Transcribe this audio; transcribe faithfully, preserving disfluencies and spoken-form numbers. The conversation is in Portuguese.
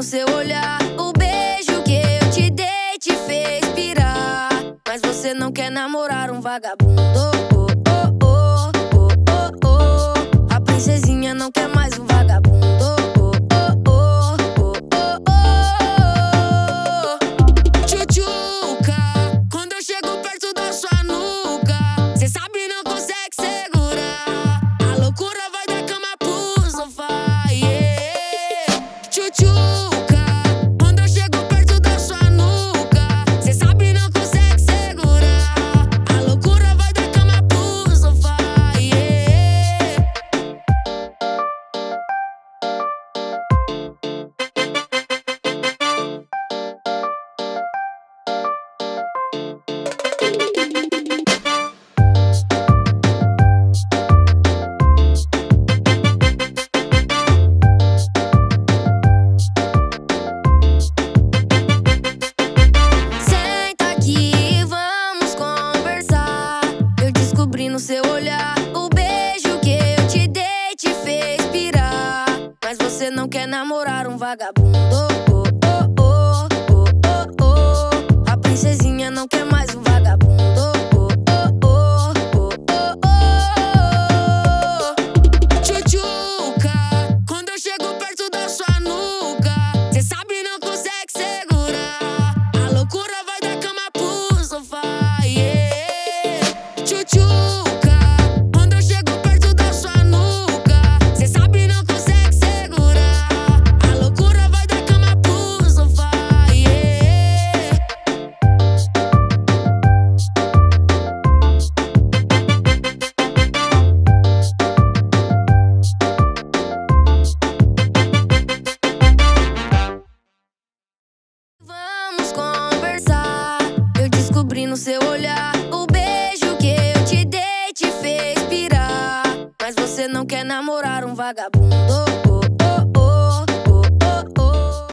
no seu olhar. O beijo que eu te dei te fez pirar. Mas você não quer namorar um vagabundo. Oh, oh, oh, oh, oh, oh. A princesinha não quer mais um vagabundo. Oh, oh, oh, oh, oh, oh. Tchutchuca, quando eu chego perto da sua nuca, cê sabe não consegue segurar. A loucura vai da cama pro sofá, yeah. Tchutchuca. No seu olhar, o beijo que eu te dei te fez pirar. Mas você não quer namorar um vagabundo. Oh, oh, oh, oh, oh, oh. A princesinha não quer mais um vagabundo. Oh, oh, oh, oh, oh, oh. Tchutchuca, quando eu chego perto da sua nuca, cê sabe não consegue segurar. A loucura vai da cama pro sofá, yeah. Tchutchuca. No seu olhar, o beijo que eu te dei te fez pirar. Mas você não quer namorar um vagabundo.